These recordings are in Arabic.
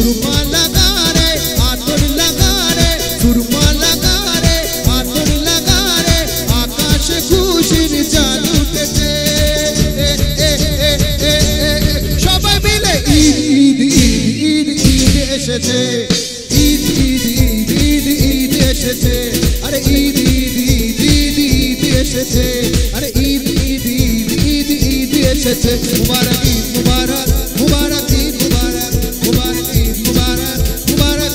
مبارك عيد مبارك مبارك عيد مبارك مبارك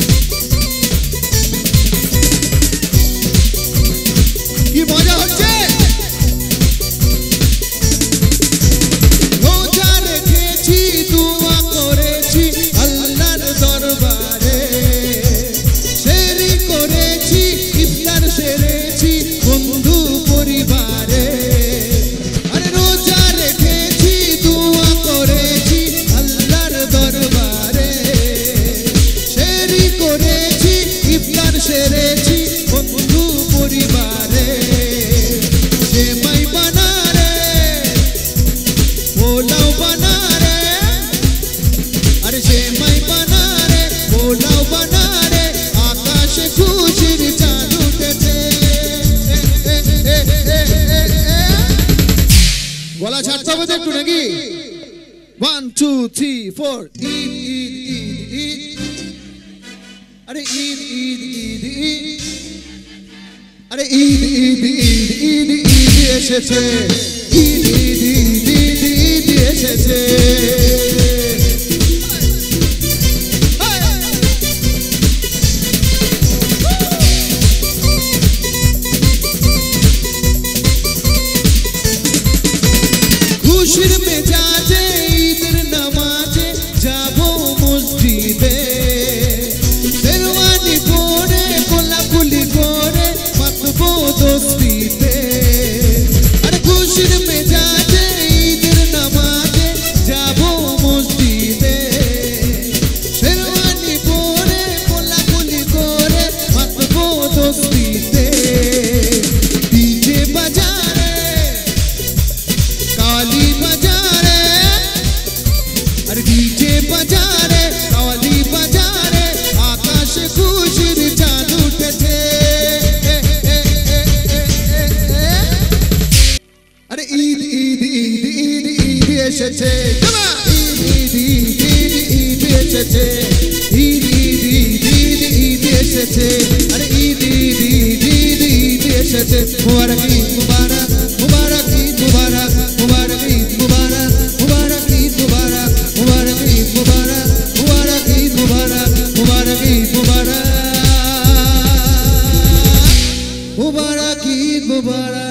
عيد مبارك مبارك عيد مبارك. কি মজা হচ্ছে রোজা রেখেছি দোয়া করেছি আল্লাহর দরবারে সেরি করেছি ইফতার সেরে One, two, three, four. Eid, Eid, Eid, Eid. Are Eid, Eid, Eid, Eid. Are Eid, Eid, Eid, Eid, Eid. Esheche. Eid, Eid, Eid, Eid, Eid. Esheche. Khushir mejaje. مبارك عيد مبارك مبارك عيد مبارك مبارك عيد مبارك مبارك عيد مبارك مبارك عيد مبارك مبارك عيد مبارك مبارك عيد مبارك مبارك عيد مبارك.